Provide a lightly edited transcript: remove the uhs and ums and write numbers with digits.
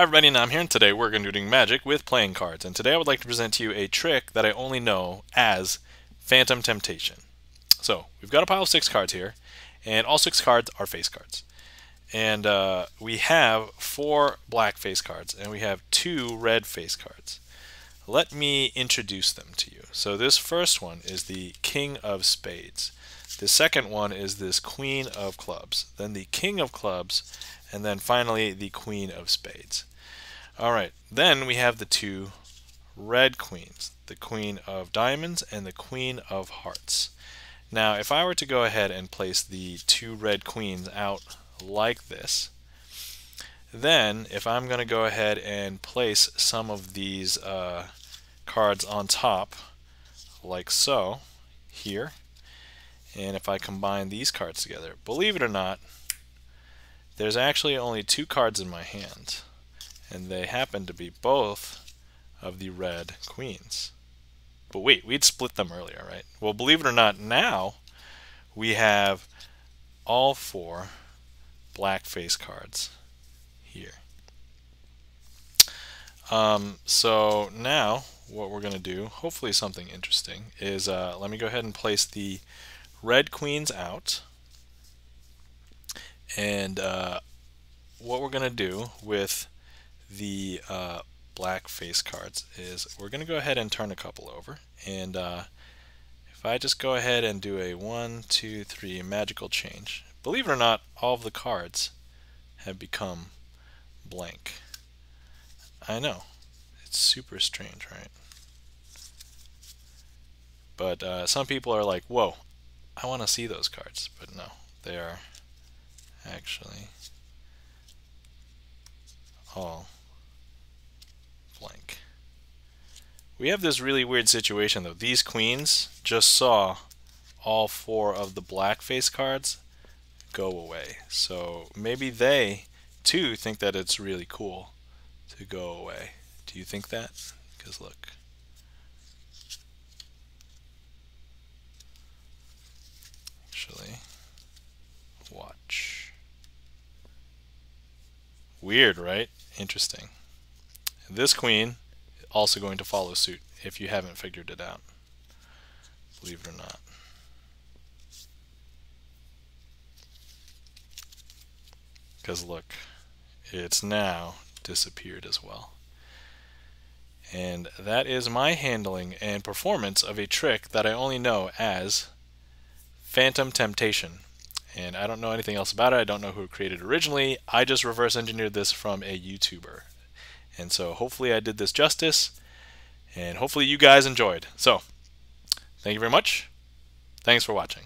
Hi everybody, and I'm here, and today we're going to be doing magic with playing cards, and today I would like to present to you a trick that I only know as Phantom Temptation. So we've got a pile of 6 cards here, and all 6 cards are face cards, and we have 4 black face cards and we have 2 red face cards. Let me introduce them to you. So this first one is the King of Spades. The second one is this Queen of Clubs, then the King of Clubs, and then finally the Queen of Spades. Alright, then we have the 2 red queens, the Queen of Diamonds and the Queen of Hearts. Now if I were to go ahead and place the 2 red queens out like this, then if I'm going to go ahead and place some of these cards on top like so here, and if I combine these cards together, believe it or not, there's actually only 2 cards in my hand, and they happen to be both of the red queens. But wait, we'd split them earlier, right? Well, believe it or not, now we have all 4 black face cards here. So now what we're going to do, hopefully something interesting, is let me go ahead and place the red queens out. And what we're going to do with the black face cards is we're going to go ahead and turn a couple over. And if I just go ahead and do a 1, 2, 3 magical change, believe it or not, all of the cards have become blank. I know, it's super strange, right? But some people are like, whoa, I want to see those cards. But no, they are actually all blank. We have this really weird situation though. These queens just saw all 4 of the black face cards go away. So maybe they too think that it's really cool to go away. Do you think that? Because look. Actually, watch. Weird, right? Interesting. This queen is also going to follow suit if you haven't figured it out, believe it or not. Because look, it's now disappeared as well. And that is my handling and performance of a trick that I only know as Phantom Temptation. And I don't know anything else about it. I don't know who created it originally. I just reverse engineered this from a YouTuber. And so hopefully I did this justice, and hopefully you guys enjoyed. So thank you very much. Thanks for watching.